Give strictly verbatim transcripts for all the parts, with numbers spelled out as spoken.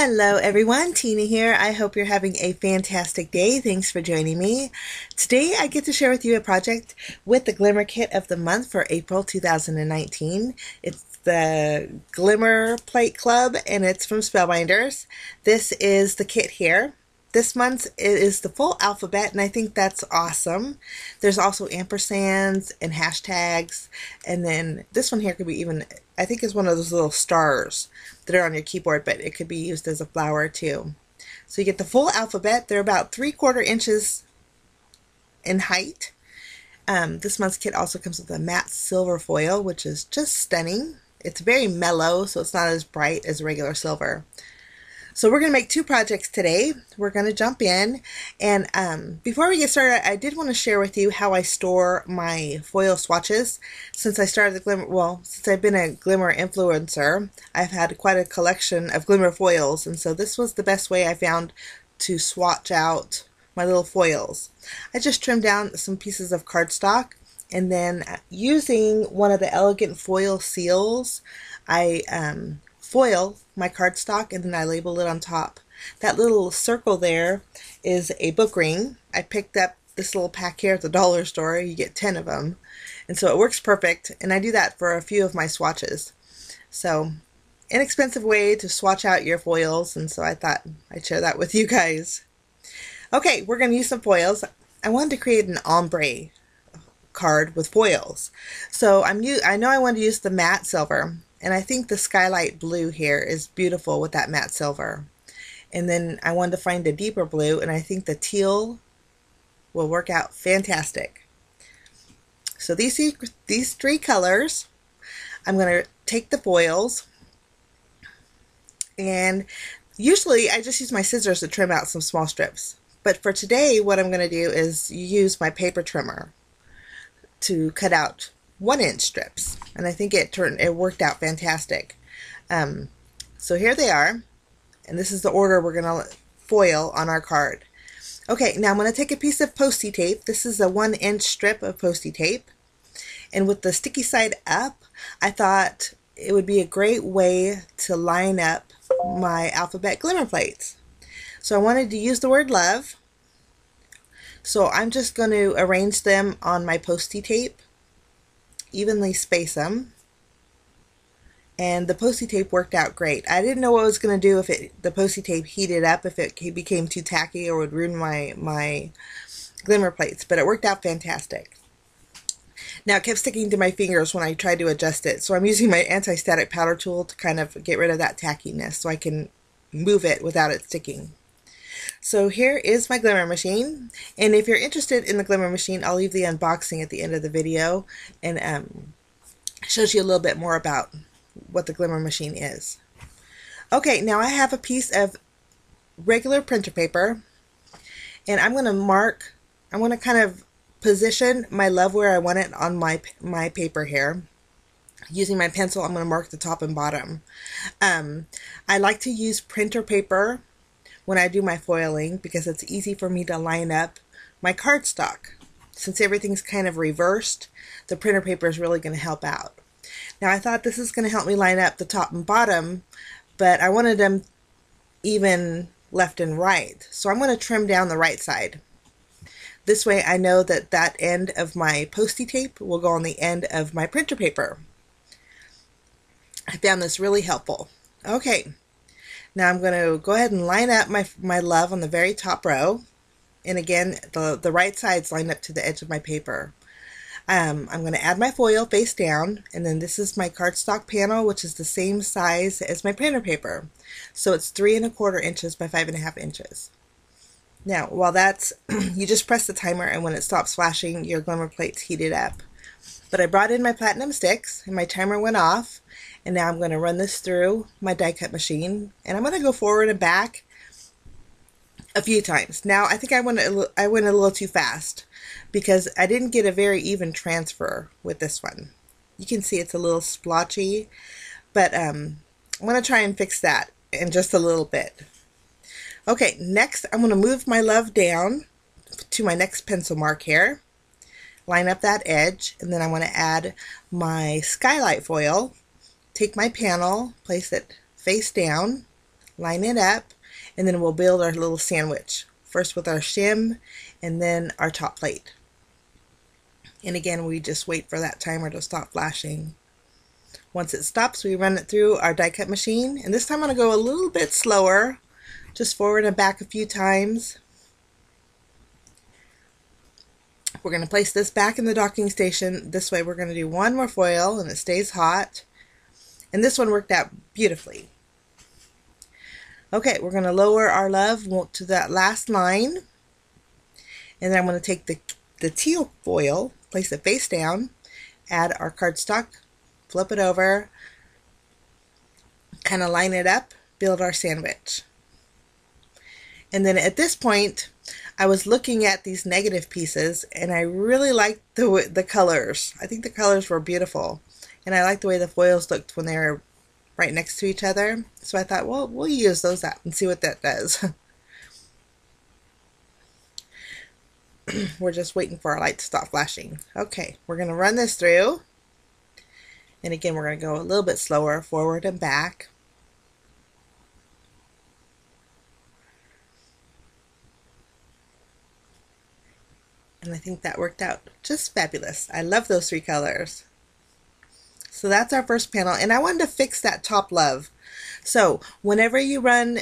Hello everyone, Tina here. I hope you're having a fantastic day. Thanks for joining me. Today I get to share with you a project with the Glimmer Kit of the Month for April two thousand nineteen. It's the Glimmer Plate Club and it's from Spellbinders. This is the kit here. This month is the full alphabet and I think that's awesome. There's also ampersands and hashtags, and then this one here could be even, I think it's one of those little stars that are on your keyboard, but it could be used as a flower too. So you get the full alphabet. They're about three quarter inches in height. Um, this month's kit also comes with a matte silver foil, which is just stunning. It's very mellow, so it's not as bright as regular silver. So we're going to make two projects today. We're going to jump in, and um, before we get started, I did want to share with you how I store my foil swatches. Since I started the Glimmer, well, since I've been a Glimmer influencer, I've had quite a collection of Glimmer foils, and so this was the best way I found to swatch out my little foils. I just trimmed down some pieces of cardstock, and then using one of the elegant foil seals, I um, foil my cardstock and then I label it on top. That little circle there is a book ring. I picked up this little pack here at the dollar store. You get ten of them, and so it works perfect, and I do that for a few of my swatches. So inexpensive way to swatch out your foils, and so I thought I'd share that with you guys. Okay, we're going to use some foils. I wanted to create an ombre card with foils, so I'm new I know I want to use the matte silver. And I think the skylight blue here is beautiful with that matte silver. And then I wanted to find a deeper blue, and I think the teal will work out fantastic. So these, these three colors, I'm going to take the foils, and usually I just use my scissors to trim out some small strips. But for today, what I'm going to do is use my paper trimmer to cut out one inch strips, and I think it turned it worked out fantastic. Um, so here they are, and this is the order we're gonna foil on our card. Okay, now I'm gonna take a piece of Post-it tape. This is a one inch strip of Post-it tape, and with the sticky side up, I thought it would be a great way to line up my alphabet glimmer plates. So I wanted to use the word love, so I'm just going to arrange them on my Post-it tape, evenly space them, and the Post-it tape worked out great. I didn't know what I was going to do if it, the Post-it tape heated up, if it became too tacky or would ruin my, my glimmer plates, but it worked out fantastic. Now it kept sticking to my fingers when I tried to adjust it, so I'm using my anti-static powder tool to kind of get rid of that tackiness so I can move it without it sticking. So here is my Glimmer Machine, and if you're interested in the Glimmer Machine, I'll leave the unboxing at the end of the video, and um, shows you a little bit more about what the Glimmer Machine is. Okay, now I have a piece of regular printer paper, and I'm going to mark, I'm going to kind of position my love where I want it on my, my paper here. Using my pencil, I'm going to mark the top and bottom. Um, I like to use printer paper when I do my foiling, because it's easy for me to line up my cardstock. Since everything's kind of reversed, the printer paper is really going to help out. Now I thought this is going to help me line up the top and bottom, but I wanted them even left and right. So I'm going to trim down the right side. This way I know that that end of my Post-it tape will go on the end of my printer paper. I found this really helpful. Okay. Now I'm going to go ahead and line up my, my love on the very top row. And again, the, the right side's lined up to the edge of my paper. Um, I'm going to add my foil face down, and then this is my cardstock panel, which is the same size as my printer paper. So it's three and a quarter inches by five and a half inches. Now, while that's, you just press the timer, and when it stops flashing, your glimmer plate's heated up. But I brought in my Platinum Sticks, and my timer went off. And now I'm going to run this through my die cut machine, and I'm going to go forward and back a few times. Now I think I went a, I went a little too fast because I didn't get a very even transfer with this one. You can see it's a little splotchy, but um, I'm going to try and fix that in just a little bit. Okay, next I'm going to move my love down to my next pencil mark here, line up that edge, and then I want to add my skylight foil. Take my panel, place it face down, line it up, and then we'll build our little sandwich. First with our shim and then our top plate. And again, we just wait for that timer to stop flashing. Once it stops, we run it through our die cut machine, and this time I'm going to go a little bit slower, just forward and back a few times. We're going to place this back in the docking station. This way we're going to do one more foil and it stays hot. And this one worked out beautifully. Okay, we're going to lower our love to that last line. And then I'm going to take the, the teal foil, place it face down, add our cardstock, flip it over, kind of line it up, build our sandwich. And then at this point, I was looking at these negative pieces, and I really liked the, the colors. I think the colors were beautiful. And I liked the way the foils looked when they were right next to each other. So I thought, well, we'll use those up and see what that does. We're just waiting for our light to stop flashing. Okay, we're going to run this through. And again, we're going to go a little bit slower, forward and back. And I think that worked out just fabulous. I love those three colors. So that's our first panel, and I wanted to fix that top love. So whenever you run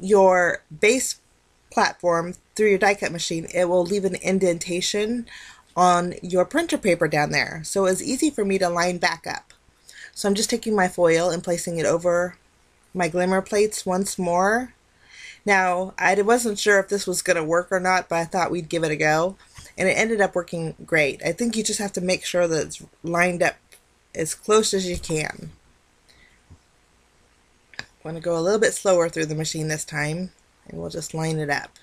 your base platform through your die cut machine, it will leave an indentation on your printer paper down there. So it's easy for me to line back up. So I'm just taking my foil and placing it over my glimmer plates once more. Now, I wasn't sure if this was going to work or not, but I thought we'd give it a go. And it ended up working great. I think you just have to make sure that it's lined up as close as you can. I'm going to go a little bit slower through the machine this time, and we'll just line it up.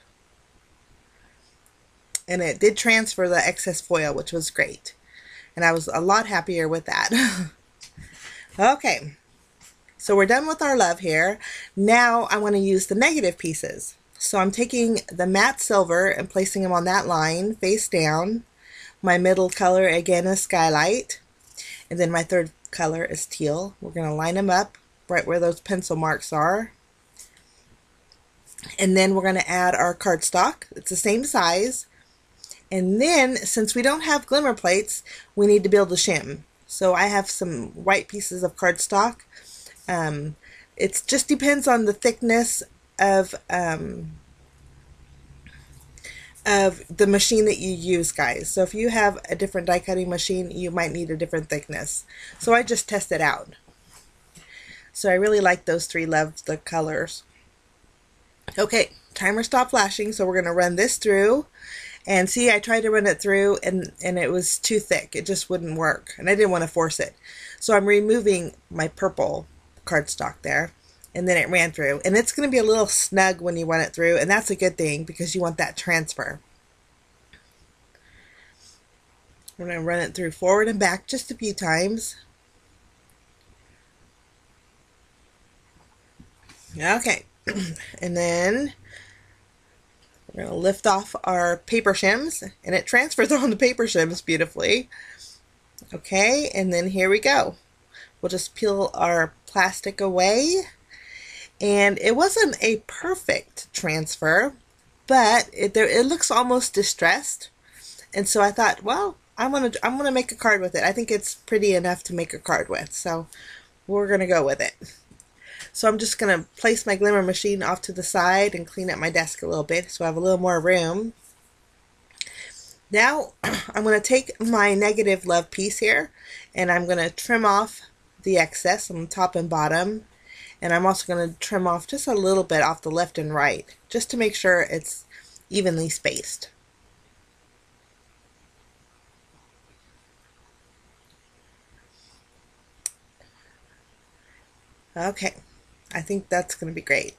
And it did transfer the excess foil, which was great. And I was a lot happier with that. Okay. So we're done with our love here. Now I want to use the negative pieces. So I'm taking the matte silver and placing them on that line face down. My middle color again is Skylight. And then my third color is teal. We're going to line them up right where those pencil marks are. And then we're going to add our cardstock. It's the same size. And then since we don't have glimmer plates, we need to build a shim. So I have some white pieces of cardstock. Um, it just depends on the thickness of um, of the machine that you use, guys. So if you have a different die cutting machine, you might need a different thickness. So I just tested out. So I really like those three loves, the colors. Okay, timer stopped flashing, so we're gonna run this through. And see, I tried to run it through, and, and it was too thick. It just wouldn't work, and I didn't want to force it. So I'm removing my purple cardstock there, and then it ran through, and it's going to be a little snug when you run it through, and that's a good thing because you want that transfer. We're going to run it through forward and back just a few times. Okay, and then we're going to lift off our paper shims, and it transfers on the paper shims beautifully. Okay, and then here we go. We'll just peel our plastic away, and it wasn't a perfect transfer, but it, there, it looks almost distressed, and so I thought, well, I'm gonna I'm gonna make a card with it. I think it's pretty enough to make a card with, so we're gonna go with it. So I'm just gonna place my glimmer machine off to the side and clean up my desk a little bit so I have a little more room. Now I'm gonna take my negative love piece here, and I'm gonna trim off the excess on the top and bottom, and I'm also going to trim off just a little bit off the left and right just to make sure it's evenly spaced. Okay, I think that's going to be great.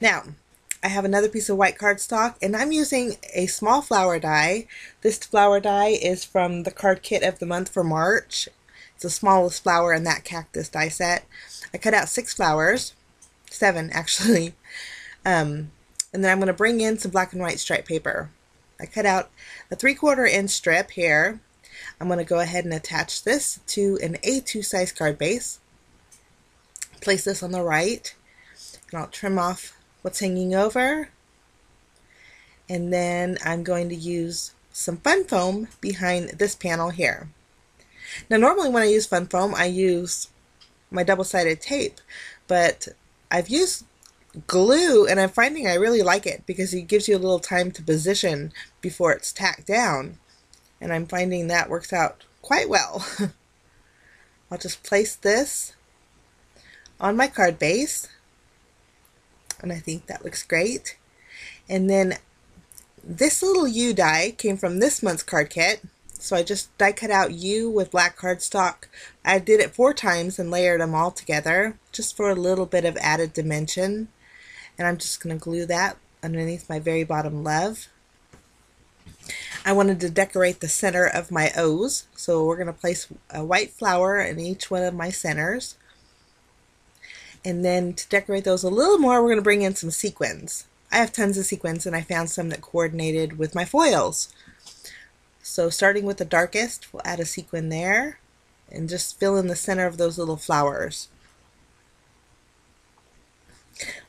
Now I have another piece of white cardstock, and I'm using a small flower die. This flower die is from the card kit of the month for March. It's the smallest flower in that cactus die set. I cut out six flowers, seven actually, um, and then I'm going to bring in some black and white striped paper. I cut out a three-quarter inch strip here. I'm going to go ahead and attach this to an A two size card base. Place this on the right, I'll trim off what's hanging over, and then I'm going to use some fun foam behind this panel here. Now normally when I use fun foam I use my double-sided tape, but I've used glue and I'm finding I really like it because it gives you a little time to position before it's tacked down, and I'm finding that works out quite well. I'll just place this on my card base, and I think that looks great. And then this little U die came from this month's card kit, so I just die cut out U with black cardstock. I did it four times and layered them all together just for a little bit of added dimension, and I'm just going to glue that underneath my very bottom love. I wanted to decorate the center of my O's, so we're going to place a white flower in each one of my centers. And then to decorate those a little more, we're going to bring in some sequins. I have tons of sequins, and I found some that coordinated with my foils. So starting with the darkest, we'll add a sequin there and just fill in the center of those little flowers.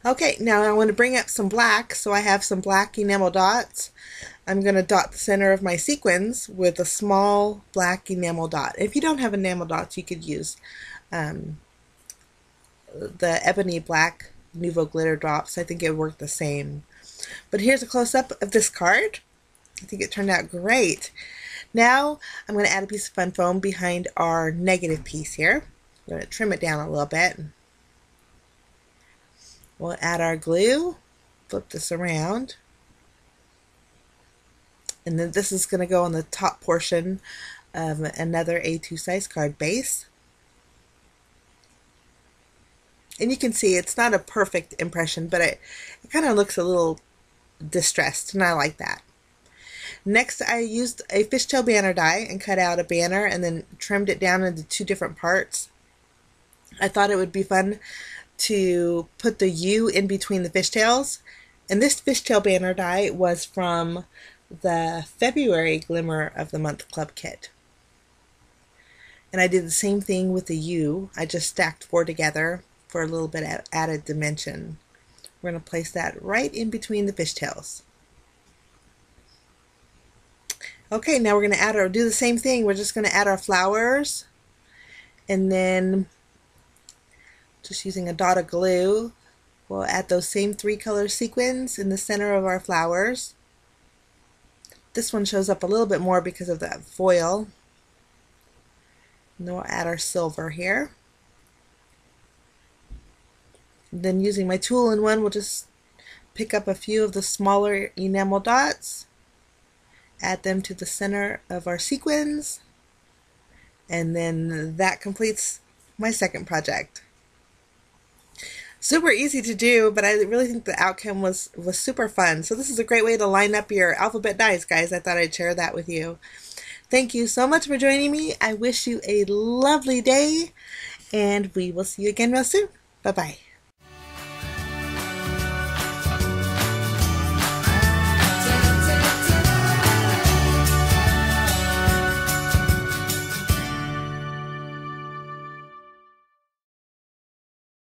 Okay, now I want to bring up some black, so I have some black enamel dots. I'm going to dot the center of my sequins with a small black enamel dot. If you don't have enamel dots, you could use um, the ebony black Nouveau glitter drops. I think it worked the same. But here's a close-up of this card. I think it turned out great. Now I'm going to add a piece of fun foam behind our negative piece here. I'm going to trim it down a little bit. We'll add our glue, flip this around, and then this is going to go on the top portion of another A two size card base. And you can see it's not a perfect impression, but it, it kind of looks a little distressed, and I like that. Next, I used a fishtail banner die and cut out a banner and then trimmed it down into two different parts. I thought it would be fun to put the U in between the fishtails, and this fishtail banner die was from the February Glimmer of the Month Club kit. And I did the same thing with the U. I just stacked four together for a little bit of added dimension. We're going to place that right in between the fishtails. Okay, now we're going to add our, do the same thing. We're just going to add our flowers, and then just using a dot of glue, we'll add those same three color sequins in the center of our flowers. This one shows up a little bit more because of that foil. And then we'll add our silver here. Then using my Tool 'n One, we'll just pick up a few of the smaller enamel dots, add them to the center of our sequins, and then that completes my second project. Super easy to do, but I really think the outcome was, was super fun. So this is a great way to line up your alphabet dies, guys. I thought I'd share that with you. Thank you so much for joining me. I wish you a lovely day, and we will see you again real soon. Bye-bye.